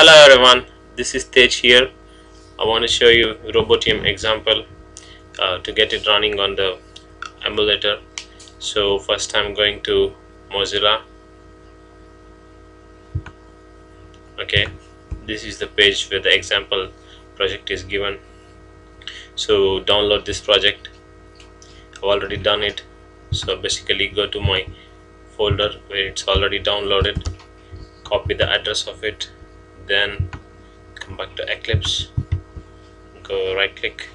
Hello everyone, this is Tej here. I want to show you Robotium example to get it running on the emulator. So first I'm going to Mozilla. Okay, this is the page where the example project is given. So download this project. I've already done it. So basically go to my folder where it's already downloaded, copy the address of it, then come back to Eclipse, go right click,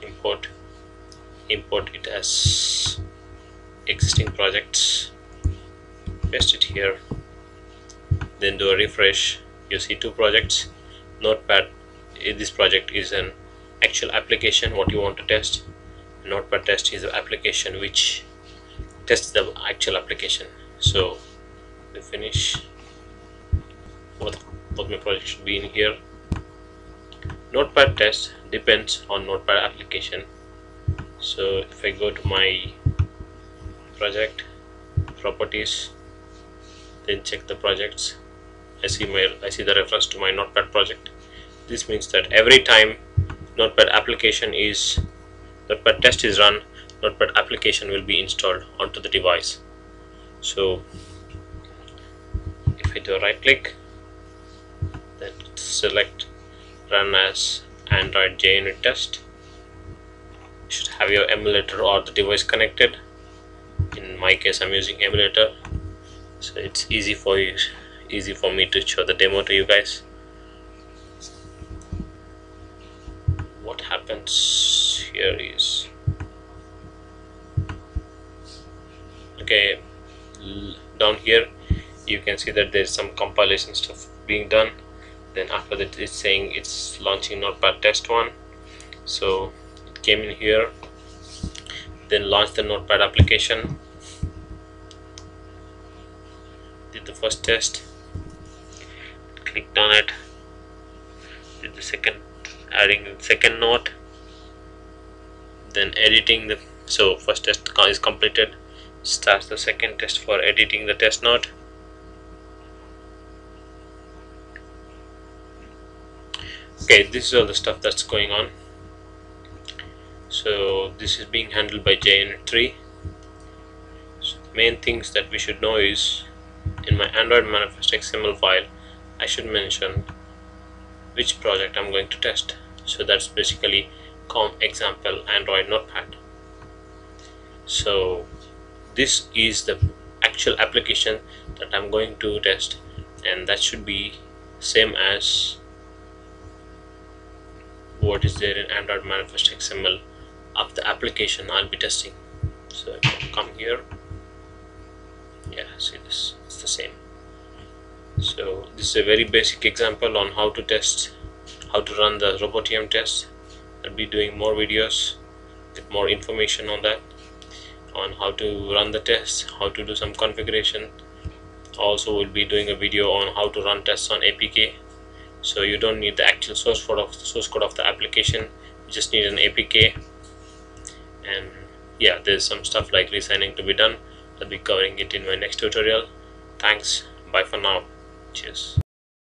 import it as existing projects, paste it here, then do a refresh. You see two projects, Notepad. This project is an actual application what you want to test. Notepad test is an application which tests the actual application. So we finish. Both my projects should be in here. Notepad test depends on Notepad application. So if I go to my project properties, then check the projects, I see the reference to my Notepad project. This means that every time Notepad test is run, Notepad application will be installed onto the device. So if I do a right click, then select run as Android JUnit test. You should have your emulator or the device connected. In my case I'm using emulator, so it's easy for me to show the demo to you guys. What happens here is, okay, down here you can see that there's some compilation stuff being done. Then after that it's saying it's launching Notepad test 1, so it came in here, then launch the Notepad application, did the first test, clicked on it, did the second, adding the second note, then editing the, so first test is completed, starts the second test for editing the test note. Okay, this is all the stuff that's going on. So this is being handled by JUnit 3. So main things that we should know is, in my Android manifest XML file, I should mention which project I'm going to test. So that's basically example Android Notepad. So this is the actual application that I'm going to test, and that should be same as what is there in Android manifest XML of the application I'll be testing. So if I come here, yeah, see this, it's the same. So this is a very basic example on how to test, how to run the Robotium test. I'll be doing more videos with more information on that, on how to run the test, how to do some configuration. Also we'll be doing a video on how to run tests on APK. So you don't need the actual source code of the application, you just need an APK. And yeah, there's some stuff like resigning to be done. I'll be covering it in my next tutorial. Thanks, bye for now, cheers.